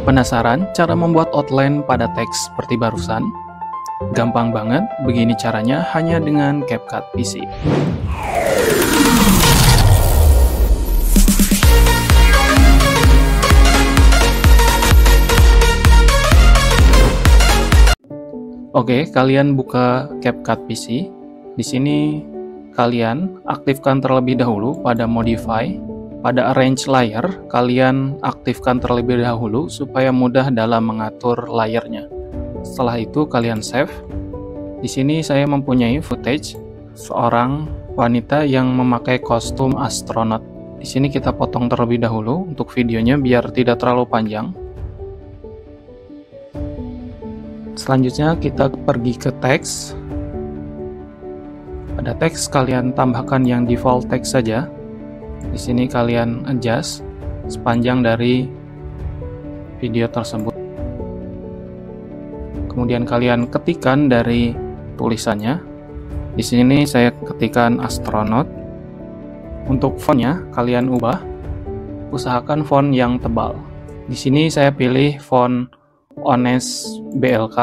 Penasaran cara membuat outline pada teks seperti barusan? Gampang banget, begini caranya hanya dengan CapCut PC. Oke, kalian buka CapCut PC. Di sini kalian aktifkan terlebih dahulu pada Modify. Pada Arrange Layer, kalian aktifkan terlebih dahulu supaya mudah dalam mengatur layernya. Setelah itu kalian save. Di sini saya mempunyai footage seorang wanita yang memakai kostum astronot. Di sini kita potong terlebih dahulu untuk videonya biar tidak terlalu panjang. Selanjutnya kita pergi ke teks. Pada teks kalian tambahkan yang default teks saja. Di sini kalian adjust sepanjang dari video tersebut. Kemudian kalian ketikkan dari tulisannya. Di sini saya ketikkan astronot. Untuk fontnya kalian ubah. Usahakan font yang tebal. Di sini saya pilih font Ones BLK.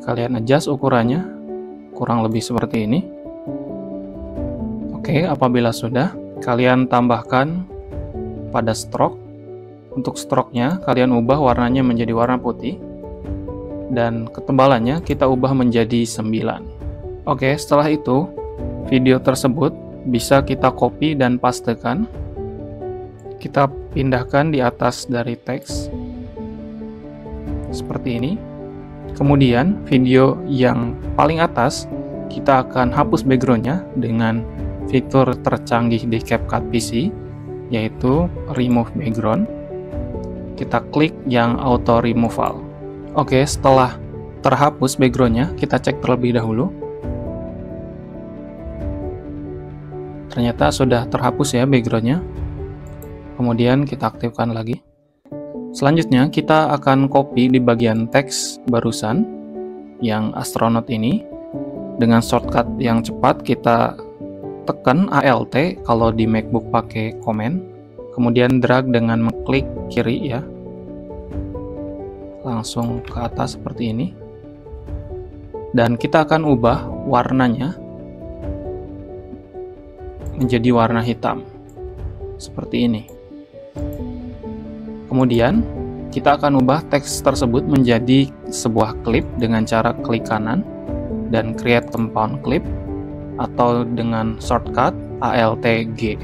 Kalian adjust ukurannya kurang lebih seperti ini. Oke, apabila sudah, kalian tambahkan pada stroke. Untuk stroke-nya kalian ubah warnanya menjadi warna putih dan ketebalannya kita ubah menjadi 9. Oke, setelah itu video tersebut bisa kita copy dan pastekan. Kita pindahkan di atas dari teks seperti ini. Kemudian video yang paling atas kita akan hapus backgroundnya dengan fitur tercanggih di CapCut PC, yaitu remove background. Kita klik yang auto removal. Oke, setelah terhapus backgroundnya kita cek terlebih dahulu. Ternyata sudah terhapus ya backgroundnya. Kemudian kita aktifkan lagi. Selanjutnya kita akan copy di bagian teks barusan yang astronot ini. Dengan shortcut yang cepat kita tekan Alt kalau di MacBook pakai command, kemudian drag dengan mengklik kiri ya, langsung ke atas seperti ini, dan kita akan ubah warnanya menjadi warna hitam seperti ini. Kemudian kita akan ubah teks tersebut menjadi sebuah klip dengan cara klik kanan dan create compound clip atau dengan shortcut Alt G.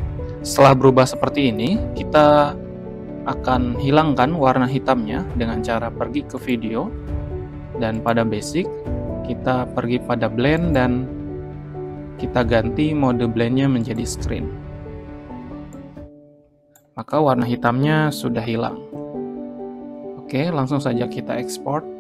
Setelah berubah seperti ini, kita akan hilangkan warna hitamnya dengan cara pergi ke video, dan pada basic kita pergi pada blend dan kita ganti mode blendnya menjadi screen. Maka warna hitamnya sudah hilang. Oke, langsung saja kita ekspor.